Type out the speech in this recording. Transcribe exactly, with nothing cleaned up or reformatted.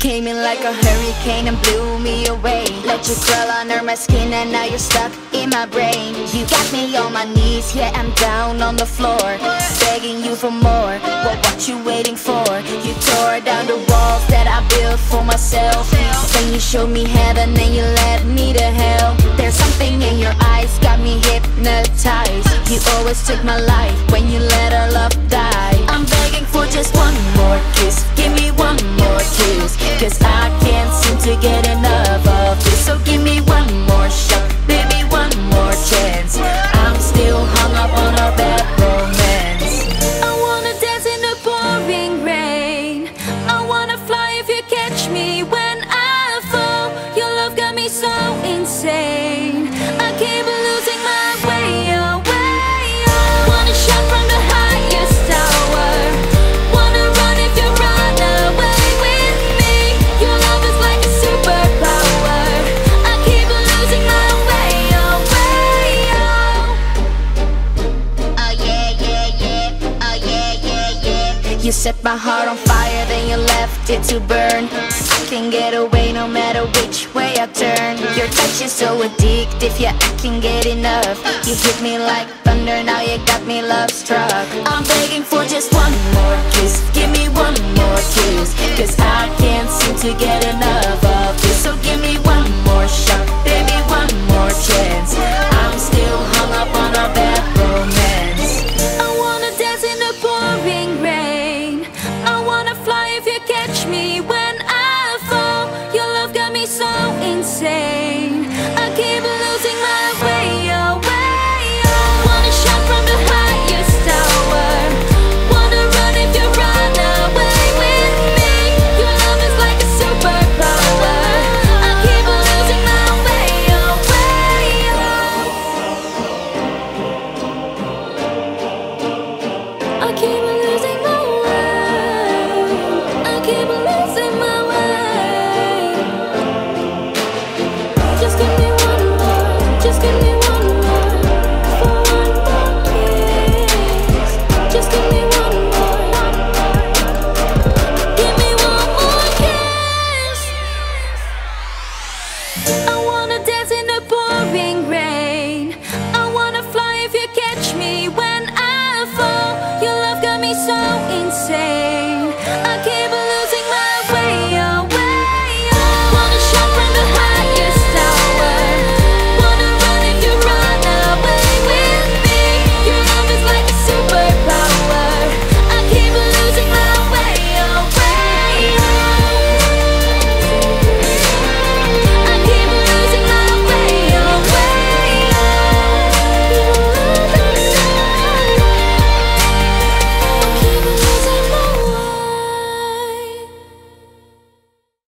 Came in like a hurricane and blew me away. Let your crawl under my skin and now you're stuck in my brain. You got me on my knees, yeah, I'm down on the floor, begging you for more. Well, what you waiting for? You tore down the walls that I built for myself. Then you showed me heaven and you led me to hell. There's something in your eyes, got me hypnotized. You always took my life when you let our love die. I'm begging for just one more kiss, give me one more kiss, cause I can't seem to get enough of this. So give me one more shot, baby, one more chance. I'm still hung up on our bad romance. I wanna dance in the pouring rain, I wanna fly if you catch me when I fall. Your love got me so insane, I keep losing my way away. I wanna shout from the highest tower, you set my heart on fire, then you left it to burn. I can get away no matter which way I turn. Your touch is so addictive, yeah, I can get enough. You hit me like thunder, now you got me love struck. I'm begging for just one more kiss, give me one more kiss, cause I can't seem to get enough of this. So give me one more shot, baby, one more chance.